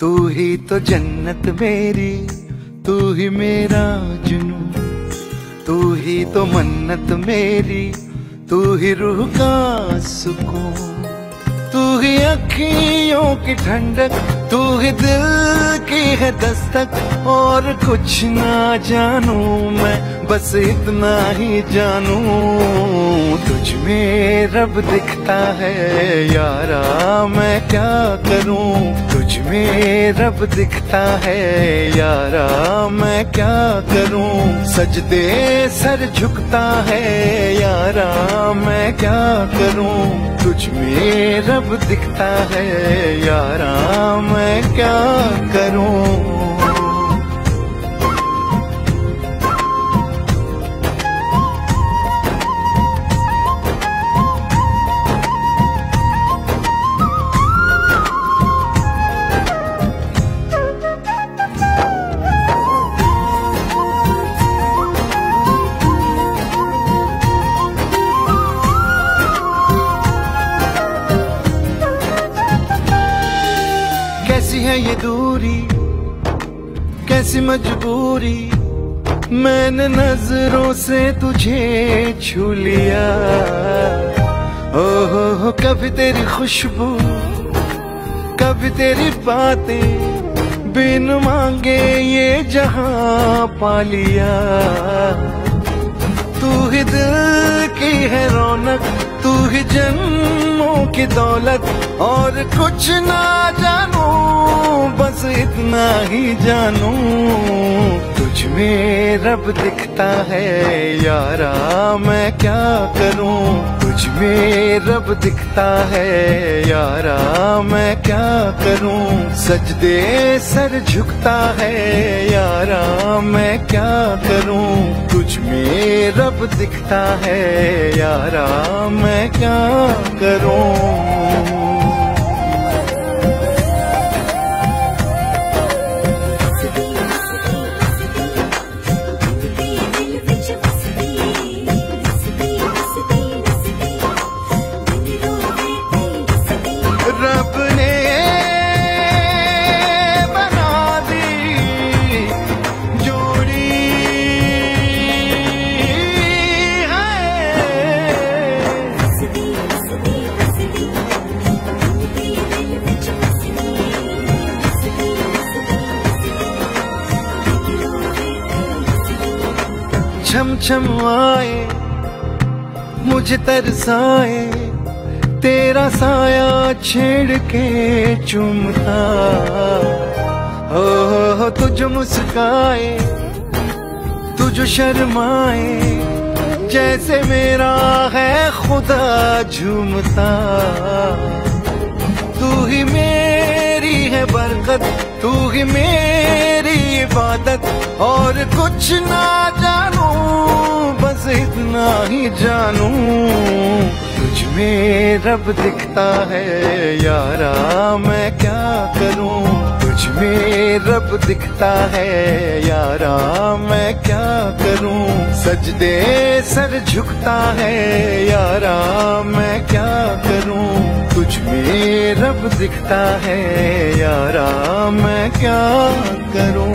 तू ही तो जन्नत मेरी, तू ही मेरा जुनू, तू ही तो मन्नत मेरी, तू ही रूह का सुकून, तू ही अखियों की ठंडक, तू ही दिल की है दस्तक। और कुछ ना जानू मैं, बस इतना ही जानू, तुझ में रब दिखता है यारा मैं क्या करूं, तुझ में रब दिखता है यारा मैं क्या करूं, सजदे सर झुकता है यारा मैं क्या करूं, तुझ में रब दिखता है यारा मैं क्या करूं। कैसी है ये दूरी, कैसी मजबूरी, मैंने नजरों से तुझे छू लिया। ओहो कभी तेरी खुशबू, कभी तेरी बातें, बिन मांगे ये जहां पा लिया। तू ही दिल की है रौनक, तू ही जन्मों की दौलत। और कुछ ना जानू बस इतना ही जानू, तुझ में रब दिखता है यारा मैं क्या करूं, तुझ में रब दिखता है यारा मैं क्या करूं, सजदे सर झुकता है यारा मैं क्या करूं, तुझ में रब दिखता है यारा मैं क्या करूं। छम छम आए मुझे तरसाए, तेरा साया छेड़ के चूमता। हो तुझ मुस्काए तुझ शर्माए, जैसे मेरा है खुदा झूमता। तू ही मेरी है बरकत, तू ही मेरी इबादत। और कुछ ना जानू बस इतना ही जानू, तुझ में रब दिखता है यारा मैं क्या करूं, तुझ में रब दिखता है यारा मैं क्या करूं, सजदे सर झुकता है यारा मैं क्या करूं, तुझ में रब दिखता है यारा मैं क्या करूं।